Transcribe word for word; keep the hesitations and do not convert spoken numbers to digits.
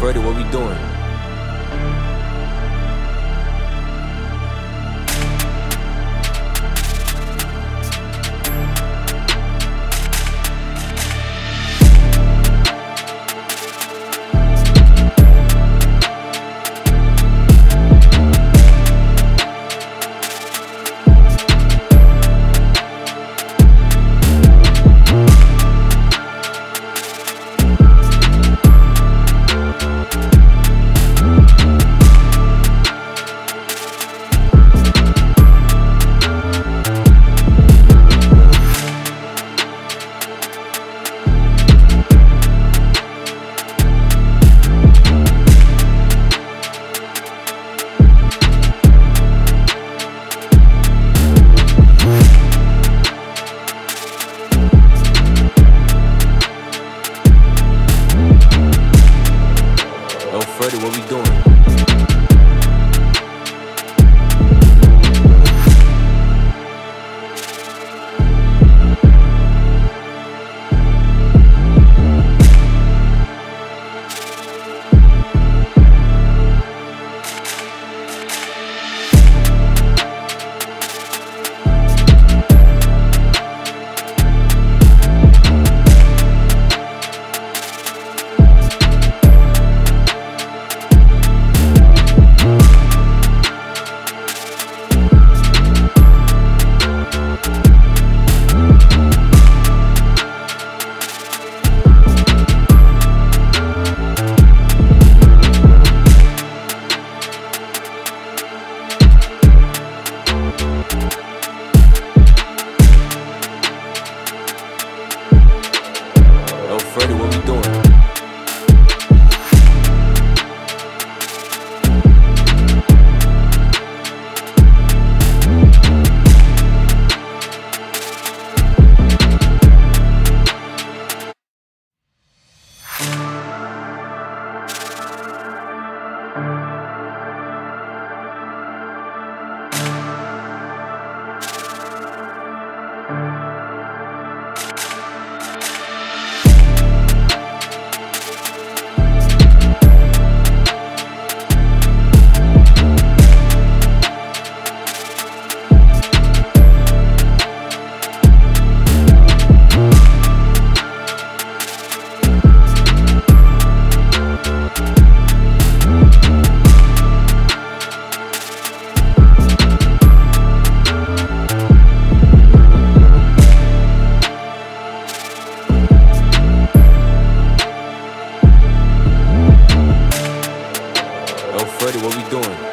Ferdi, what we doing? Ferdi, what we doing? Ferdi, what we doing? Ferdi, what we doing?